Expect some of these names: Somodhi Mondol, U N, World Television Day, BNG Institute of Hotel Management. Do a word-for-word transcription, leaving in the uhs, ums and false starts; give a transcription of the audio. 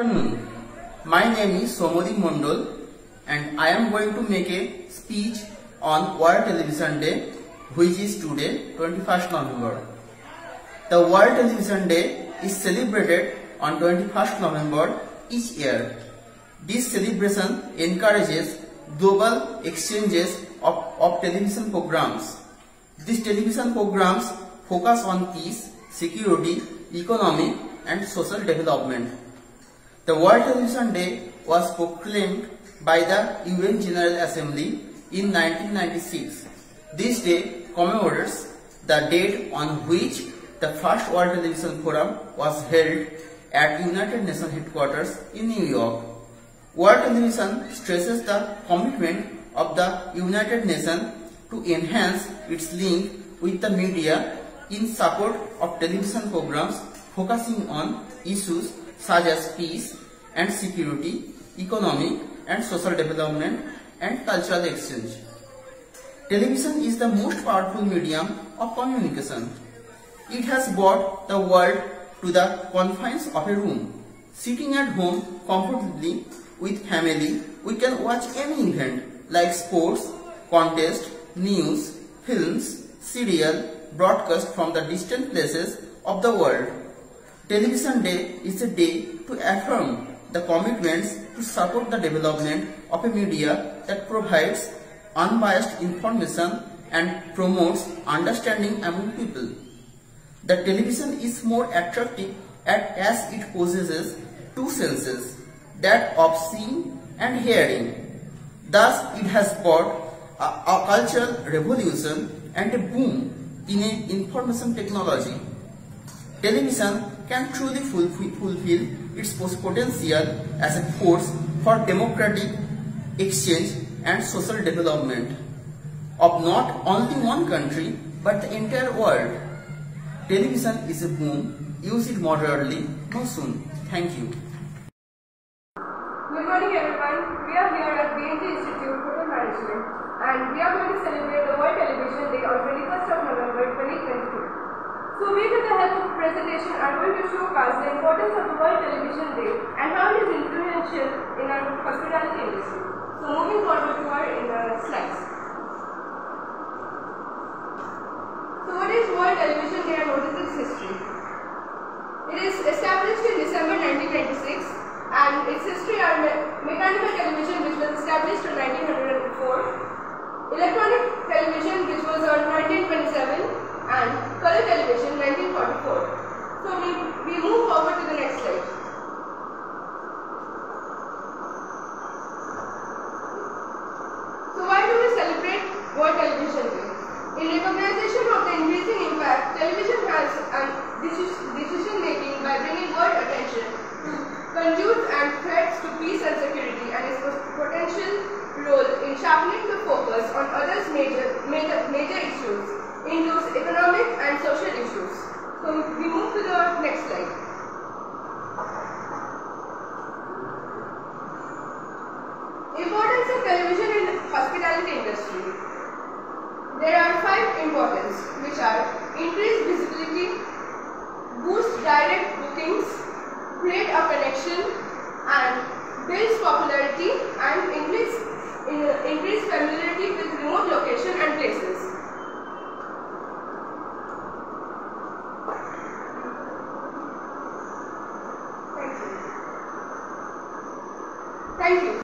Good afternoon. My name is Somodhi Mondol and I am going to make a speech on World Television Day, which is today, twenty-first November. The World Television Day is celebrated on twenty-first November each year. This celebration encourages global exchanges of, of television programs. These television programs focus on peace, security, economic and social development. The World Television Day was proclaimed by the U N General Assembly in nineteen ninety-six. This day commemorates the date on which the first World Television Forum was held at United Nations headquarters in New York. World Television stresses the commitment of the United Nations to enhance its link with the media in support of television programs focusing on issues such as peace and security, economic and social development, and cultural exchange. Television is the most powerful medium of communication. It has brought the world to the confines of a room. Sitting at home comfortably with family, we can watch any event like sports, contest, news, films, serial, broadcast from the distant places of the world. Television Day is a day to affirm the commitments to support the development of a media that provides unbiased information and promotes understanding among people. The television is more attractive as it possesses two senses, that of seeing and hearing. Thus, it has brought a, a cultural revolution and a boom in a information technology. Television can truly fulfill its potential as a force for democratic exchange and social development of not only one country but the entire world. Television is a boon. Use it moderately. No soon. Thank you. Good morning, everyone. We are here at B N G Institute of Hotel Management and we are going to celebrate the World Television Day on twenty-first of November twenty twenty-two. So with the help of presentation, I am going to showcase the importance of the World Television Day and how it is influential in our hospitality industry. So moving forward to our uh, slides. So what is World Television Day and what is its history? It is established in December nineteen ninety-six and its history are mechanical television, which was established in nineteen oh four, electronic television, which was on nineteen twenty-seven, and color television nineteen forty-four. So we, we move forward to the next slide. So why do we celebrate World Television Day? In recognition of the increasing impact television has on decision making by bringing world attention to conduits and threats to peace and security and its potential role in sharpening the focus on others' major, major, major issues, includes economic and social issues. So we move to the next slide. Importance of television in hospitality industry. There are five importance, which are increased visibility, boost direct bookings, create a connection, and builds popularity and increase increase familiarity with remote location and places. Thank you.